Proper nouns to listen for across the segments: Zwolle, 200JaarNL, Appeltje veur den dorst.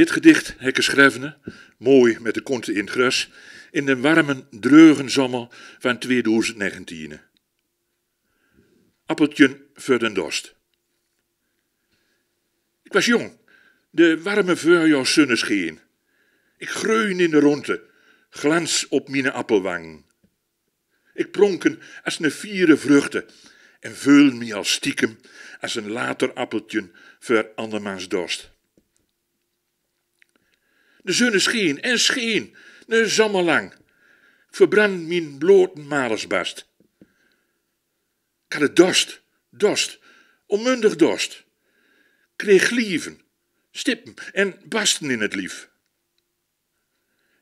Dit gedicht hekken schrijvende, mooi met de konten in het gras, in de warmen, dreugen zomer van 2019. Appeltje veur den dorst. Ik was jong, de warme vuurjaar zonnescheen. Ik greun in de ronde, glans op mijn appelwang. Ik pronken als een vieren vruchten en veul me als stiekem als een later appeltje voor andermans dorst. De zon scheen en scheen, de zomer lang. Ik verbrand mijn blote malersbast. Ik had het dorst, onmundig dorst. Kreeg lieven, stippen en basten in het lief.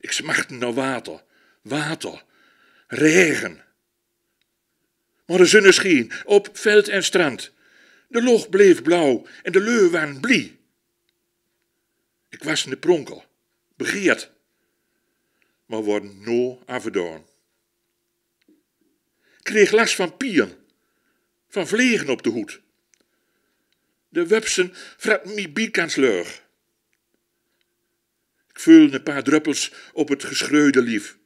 Ik smachtte naar water, regen. Maar de zon scheen op veld en strand. De log bleef blauw en de leu waren blie. Ik was in de pronkel, begeerd, maar worden no afgedaan. Ik kreeg last van pieren, van vliegen op de hoed. De wupsen vrat mij biekans leug. Ik vulde een paar druppels op het geschreide lief,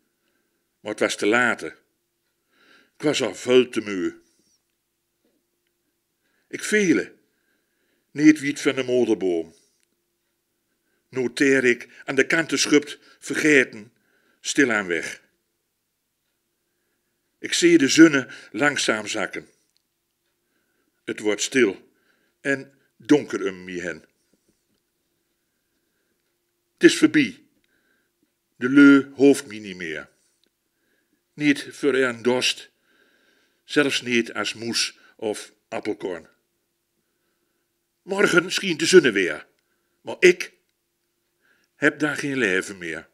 maar het was te laat. Ik was al vuil te muur. Ik vele, niet wiet van de moederboom. Noteer ik aan de kanten schupt, vergeten, stilaan weg. Ik zie de zonne langzaam zakken. Het wordt stil en donker me hen. Het is voorbij. De leu hoeft me niet meer. Niet voor een dorst, zelfs niet als moes of appelkorn. Morgen schijnt de zonne weer, maar ik heb daar geen leven meer.